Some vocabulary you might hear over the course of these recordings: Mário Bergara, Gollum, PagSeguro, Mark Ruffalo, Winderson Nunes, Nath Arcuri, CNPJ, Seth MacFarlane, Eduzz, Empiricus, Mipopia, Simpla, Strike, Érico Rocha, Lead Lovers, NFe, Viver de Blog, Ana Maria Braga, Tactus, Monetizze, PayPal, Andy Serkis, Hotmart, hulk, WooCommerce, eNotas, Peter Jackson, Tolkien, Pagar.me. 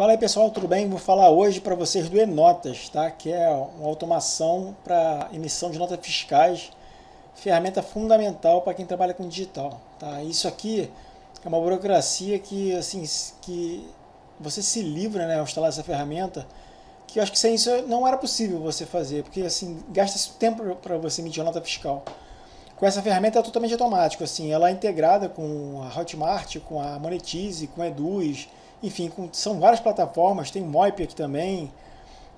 Fala aí pessoal, tudo bem? Vou falar hoje para vocês do eNotas, tá? Que é uma automação para emissão de notas fiscais, ferramenta fundamental para quem trabalha com digital, tá? Isso aqui é uma burocracia que, assim, que você se livra, né, ao instalar essa ferramenta, que eu acho que sem isso não era possível você fazer, porque assim, gasta tempo para você emitir uma nota fiscal. Com essa ferramenta é totalmente automático, assim, ela é integrada com a Hotmart, com a Monetizze, com a Eduzz, enfim, são várias plataformas, tem Moip aqui também,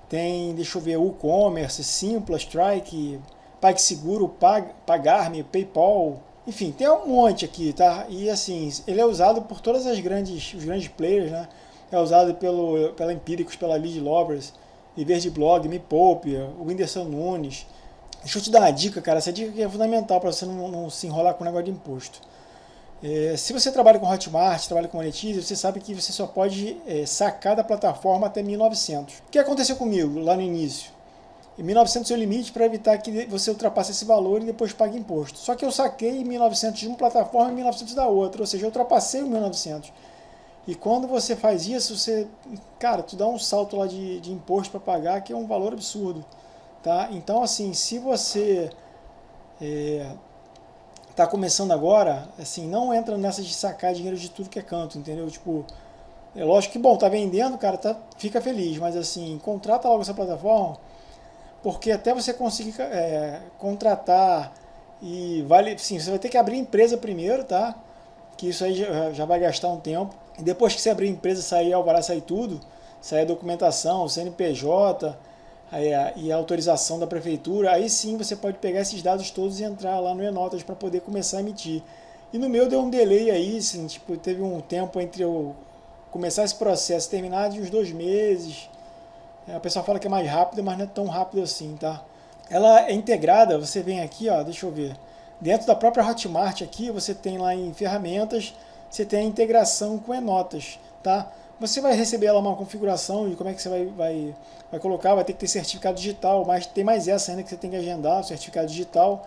tem, deixa eu ver, WooCommerce, Simpla, Strike, PagSeguro, Pagar.me, PayPal, enfim, tem um monte aqui, tá? E assim, ele é usado por todas as grandes players, né? É usado pela Empiricus, pela Lead Lovers, Viver de Blog, Mipopia, o Winderson Nunes. Deixa eu te dar uma dica, cara. Essa dica aqui é fundamental para você não se enrolar com o negócio de imposto. Se você trabalha com Hotmart, trabalha com Monetizze, você sabe que você só pode sacar da plataforma até 1.900. O que aconteceu comigo lá no início? Em 1.900 é o limite para evitar que você ultrapasse esse valor e depois pague imposto. Só que eu saquei 1.900 de uma plataforma e 1.900 da outra, ou seja, eu ultrapassei o 1.900. E quando você faz isso, você, cara, tu dá um salto lá de imposto para pagar, que é um valor absurdo. Tá? Então, assim, se você tá começando agora, assim, não entra nessa de sacar dinheiro de tudo que é canto, entendeu? Tipo, é lógico que, bom, tá vendendo, cara, fica feliz, mas assim, contrata logo essa plataforma, porque até você conseguir contratar e vale, sim, você vai ter que abrir empresa primeiro, tá? Que isso aí já vai gastar um tempo. E depois que você abrir empresa, sair alvará, sair tudo, sair a documentação, o CNPJ, e a autorização da prefeitura, aí sim você pode pegar esses dados todos e entrar lá no eNotas para poder começar a emitir. E no meu deu um delay aí, assim, tipo, teve um tempo entre eu começar esse processo e terminar de uns 2 meses. O pessoal fala que é mais rápido, mas não é tão rápido assim, tá? Ela é integrada, você vem aqui, ó, deixa eu ver. Dentro da própria Hotmart aqui, você tem lá em ferramentas, você tem a integração com eNotas, tá? Você vai receber lá uma configuração de como é que você vai colocar, vai ter que ter certificado digital, mas tem mais essa ainda que você tem que agendar, o certificado digital,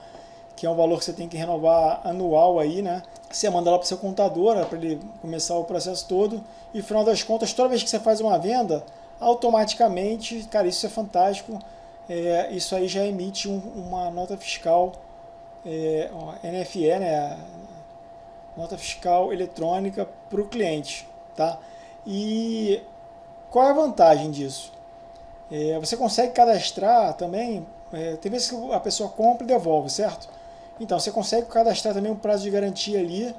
que é um valor que você tem que renovar anual aí, né? Você manda lá para o seu contador, para ele começar o processo todo, e no final das contas, toda vez que você faz uma venda, automaticamente, cara, isso é fantástico, isso aí já emite uma nota fiscal, NFE, né? Nota fiscal eletrônica para o cliente, tá? E qual é a vantagem disso? Você consegue cadastrar também, tem vezes que a pessoa compra e devolve, certo? Então, você consegue cadastrar também um prazo de garantia ali.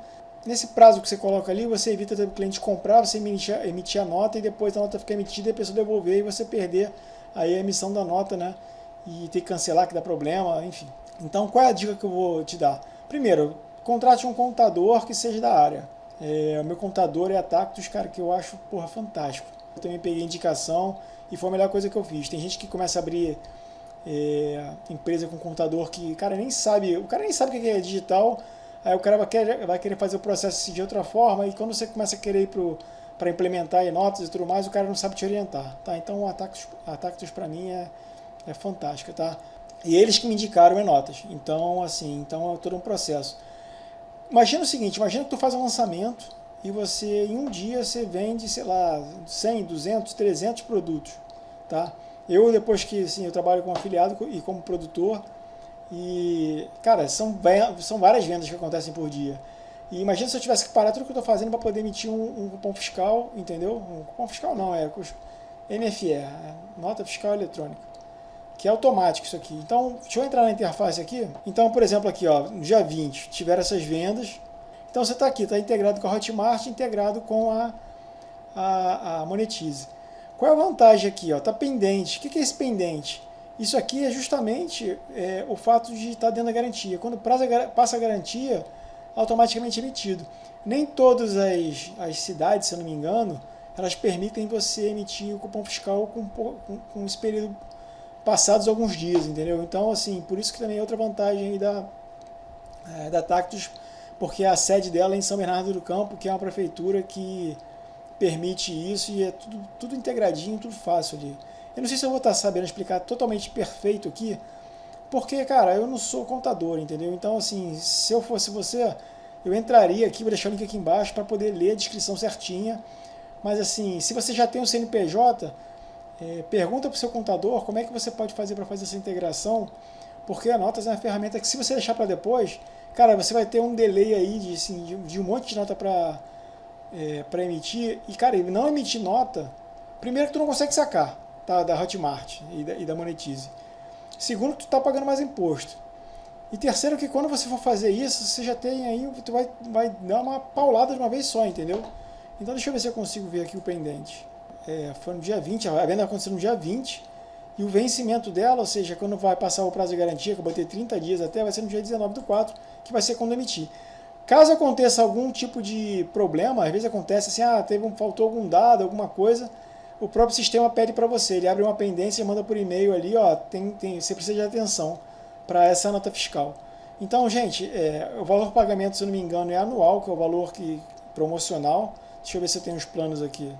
Nesse prazo que você coloca ali, você evita o cliente comprar, você emitir a nota e depois a nota fica emitida e a pessoa devolver e você perder aí a emissão da nota, né? E ter que cancelar, que dá problema, enfim. Então, qual é a dica que eu vou te dar? Primeiro, contrate um contador que seja da área. O meu contador é a Tactus, cara, que eu acho, porra, fantástico. Eu também peguei indicação e foi a melhor coisa que eu fiz. Tem gente que começa a abrir empresa com um contador que, cara, o cara nem sabe o que é digital, aí o cara vai querer fazer o processo de outra forma e quando você começa a querer ir para implementar eNotas e tudo mais, o cara não sabe te orientar, tá? Então a Tactus pra mim é fantástica, tá? E eles que me indicaram eNotas, então assim, então é todo um processo. Imagina o seguinte, imagina que tu faz um lançamento e você, em um dia, você vende, sei lá, 100, 200, 300 produtos, tá? Eu, depois que, assim, eu trabalho como afiliado e como produtor, e, cara, são várias vendas que acontecem por dia. E imagina se eu tivesse que parar tudo que eu tô fazendo para poder emitir um cupom fiscal, entendeu? Um cupom fiscal não, NFE, Nota Fiscal Eletrônica, que é automático isso aqui. Então, deixa eu entrar na interface aqui. Então, por exemplo, aqui, ó, no dia 20, tiveram essas vendas. Então, você está aqui, está integrado com a Hotmart, integrado com a Monetizze. Qual é a vantagem aqui? Está pendente. O que é esse pendente? Isso aqui é justamente o fato de estar dentro da garantia. Quando passa a garantia, automaticamente emitido. Nem todas as cidades, se eu não me engano, elas permitem você emitir o cupom fiscal com esse período passados alguns dias, entendeu? Então, assim, por isso que também é outra vantagem aí da Tactus, porque a sede dela é em São Bernardo do Campo, que é uma prefeitura que permite isso e é tudo integradinho, tudo fácil ali. Eu não sei se eu vou estar sabendo explicar totalmente perfeito aqui, porque, cara, eu não sou contador, entendeu? Então, assim, se eu fosse você, eu entraria aqui, vou deixar o link aqui embaixo para poder ler a descrição certinha, Mas assim, se você já tem um CNPJ, pergunta para o seu contador como é que você pode fazer para fazer essa integração, porque a Notas é uma ferramenta que, se você deixar para depois, cara, você vai ter um delay aí de, assim, de um monte de nota para emitir. E, cara, não emitir nota, primeiro que tu não consegue sacar, tá, da Hotmart e da Monetizze. Segundo, que tu tá pagando mais imposto. E terceiro, que quando você for fazer isso, você já tem aí, tu vai dar uma paulada de uma vez só, entendeu? Então deixa eu ver se eu consigo ver aqui o pendente. Foi no dia 20, a venda aconteceu no dia 20, e o vencimento dela, ou seja, quando vai passar o prazo de garantia, que eu botei 30 dias até, vai ser no dia 19/4, que vai ser quando emitir. Caso aconteça algum tipo de problema, às vezes acontece assim, ah, faltou algum dado, alguma coisa, o próprio sistema pede para você, ele abre uma pendência e manda por e-mail ali, ó, você precisa de atenção para essa nota fiscal. Então, gente, o valor do pagamento, se eu não me engano, é anual, que é o valor promocional. Deixa eu ver se eu tenho os planos aqui.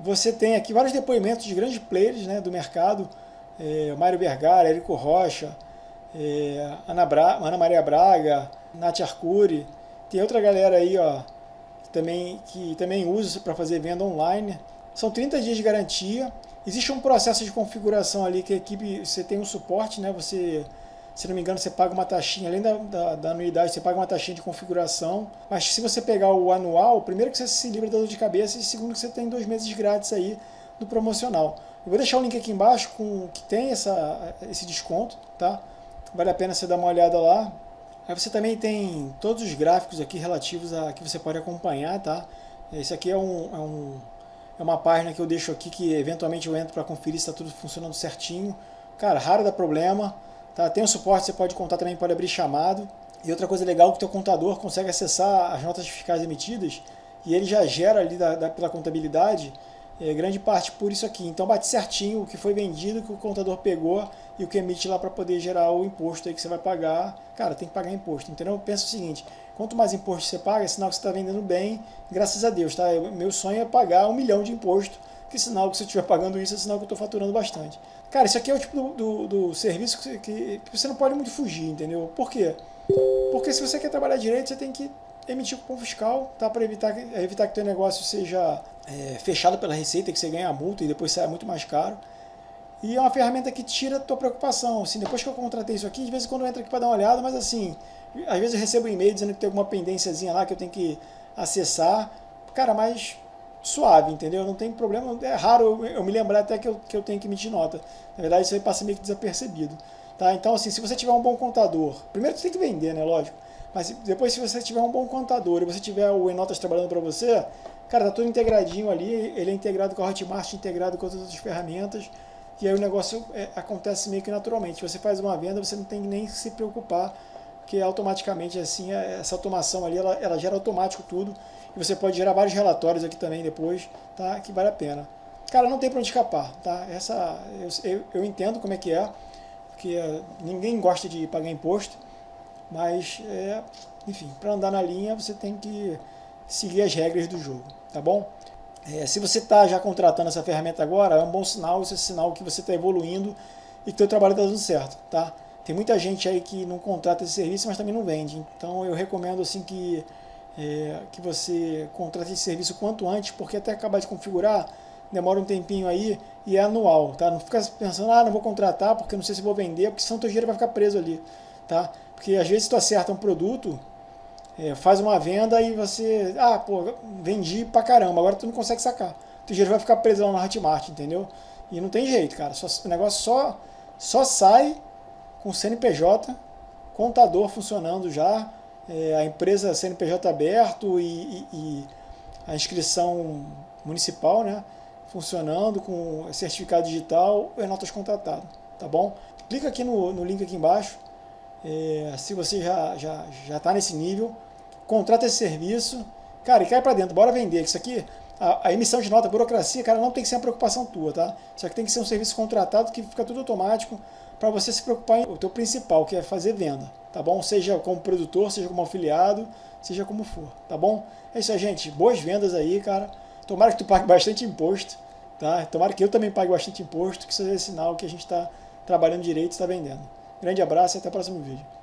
Você tem aqui vários depoimentos de grandes players, né, do mercado, Mário Bergara, Érico Rocha, Ana Maria Braga, Nath Arcuri, tem outra galera aí, ó, que também usa para fazer venda online. São 30 dias de garantia. Existe um processo de configuração ali que a equipe, você tem um suporte, né? Você, se não me engano, você paga uma taxinha, além da anuidade, você paga uma taxinha de configuração. Mas se você pegar o anual, primeiro que você se livra da dor de cabeça e segundo que você tem 2 meses grátis aí do promocional. Eu vou deixar o link aqui embaixo com que tem esse desconto, tá? Vale a pena você dar uma olhada lá. Aí você também tem todos os gráficos aqui relativos a que você pode acompanhar, tá? Esse aqui é uma página que eu deixo aqui que eventualmente eu entro para conferir se está tudo funcionando certinho. Cara, raro dá problema. Tá? Tem um suporte, você pode contar também, pode abrir chamado. E outra coisa legal é que o teu contador consegue acessar as notas fiscais emitidas e ele já gera ali pela contabilidade grande parte por isso aqui. Então bate certinho o que foi vendido, o que o contador pegou e o que emite lá para poder gerar o imposto aí que você vai pagar. Cara, tem que pagar imposto, entendeu? Pensa o seguinte, quanto mais imposto você paga, é sinal que você está vendendo bem, graças a Deus, tá? Meu sonho é pagar 1 milhão de imposto, que sinal que você estiver pagando isso, é sinal que eu estou faturando bastante. Cara, isso aqui é o tipo do serviço que você não pode muito fugir, entendeu? Por quê? Porque se você quer trabalhar direito, você tem que emitir cupom fiscal, tá? Para evitar que o teu negócio seja fechado pela receita, que você ganha a multa e depois saia muito mais caro. E é uma ferramenta que tira a tua preocupação. Assim, depois que eu contratei isso aqui, de vez em quando eu entro aqui para dar uma olhada, mas assim, às vezes eu recebo um e-mail dizendo que tem alguma pendênciazinha lá que eu tenho que acessar. Cara, mas suave, entendeu? Não tem problema, é raro eu me lembrar até que eu tenho que emitir nota. Na verdade, isso aí passa meio que desapercebido. Tá? Então, assim, se você tiver um bom contador, primeiro você tem que vender, né? Lógico. Mas depois, se você tiver um bom contador e você tiver o eNotas trabalhando para você, cara, tá tudo integradinho ali, ele é integrado com a Hotmart, integrado com todas as outras ferramentas. E aí o negócio acontece meio que naturalmente. Você faz uma venda, você não tem nem que se preocupar, porque automaticamente, assim, essa automação ali, ela gera automático tudo. E você pode gerar vários relatórios aqui também depois, tá? Que vale a pena. Cara, não tem pra onde escapar, tá? Eu entendo como é que é, porque ninguém gosta de pagar imposto, mas, enfim, pra andar na linha, você tem que seguir as regras do jogo, tá bom? Se você está já contratando essa ferramenta agora, é um bom sinal, esse é um sinal que você está evoluindo e que o seu trabalho está dando certo, tá? Tem muita gente aí que não contrata esse serviço, mas também não vende. Então eu recomendo assim que você contrate esse serviço quanto antes, porque até acabar de configurar, demora um tempinho aí e é anual, tá? Não fica pensando, ah, não vou contratar porque não sei se vou vender, porque senão teu dinheiro vai ficar preso ali, tá? Porque às vezes tu acerta um produto, faz uma venda e você, ah, pô, vendi pra caramba, agora tu não consegue sacar. Tu já vai ficar preso lá na Hotmart, entendeu? E não tem jeito, cara. O negócio só sai com CNPJ, contador funcionando já, a empresa CNPJ aberto e a inscrição municipal, né, funcionando com certificado digital e notas contratadas, tá bom? Clica aqui no link aqui embaixo, se você já tá nesse nível. Contrata esse serviço, cara, e cai pra dentro, bora vender, que isso aqui, a emissão de nota, a burocracia, cara, não tem que ser uma preocupação tua, tá? Isso aqui tem que ser um serviço contratado que fica tudo automático para você se preocupar em o teu principal, que é fazer venda, tá bom? Seja como produtor, seja como afiliado, seja como for, tá bom? É isso aí, gente, boas vendas aí, cara, tomara que tu pague bastante imposto, tá? Tomara que eu também pague bastante imposto, que isso é sinal que a gente tá trabalhando direito e tá vendendo. Grande abraço e até o próximo vídeo.